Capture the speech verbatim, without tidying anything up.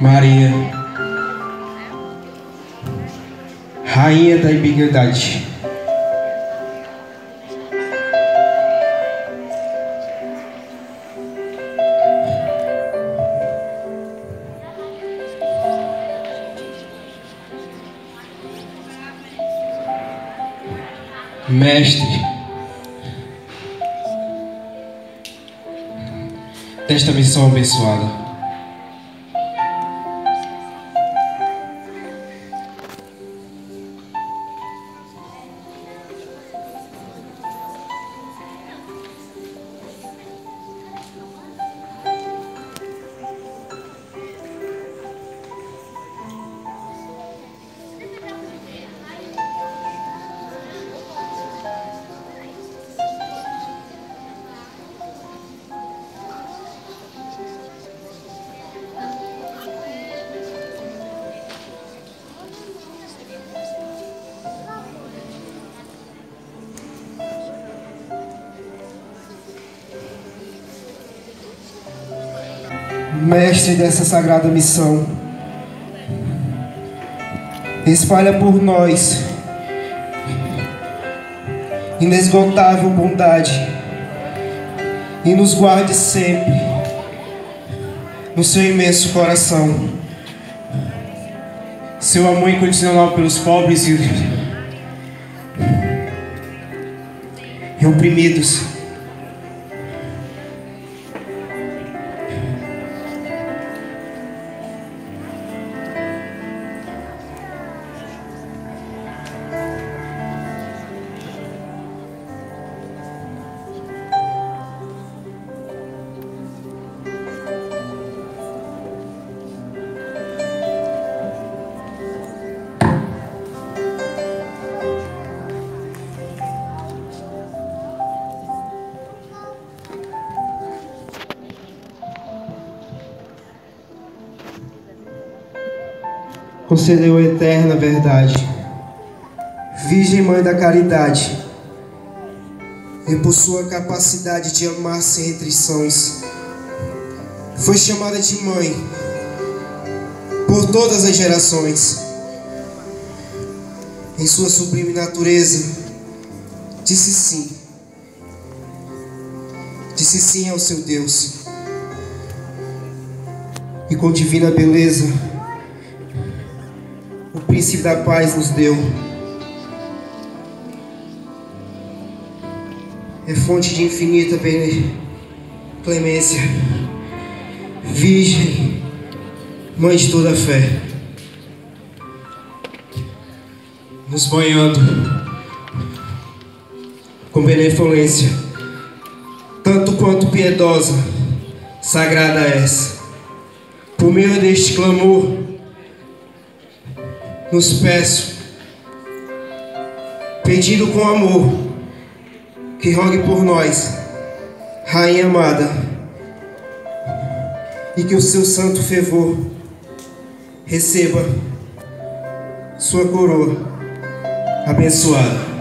Maria, Rainha da Iniquidade, Mestre desta missão abençoada. Mestre dessa sagrada missão, espalha por nós inesgotável bondade e nos guarde sempre no seu imenso coração. Seu amor incondicional pelos pobres e, e oprimidos. Concedeu a eterna verdade, Virgem Mãe da Caridade, e por sua capacidade de amar sem restrições, foi chamada de Mãe por todas as gerações. Em sua sublime natureza, disse sim, disse sim ao seu Deus, e com divina beleza, o príncipe da paz nos deu. É fonte de infinita clemência, Virgem, Mãe de toda a fé, nos banhando com benevolência, tanto quanto piedosa, sagrada essa. Por meio deste clamor, nos peço, pedido com amor, que rogue por nós, Rainha amada, e que o seu santo fervor receba sua coroa abençoada.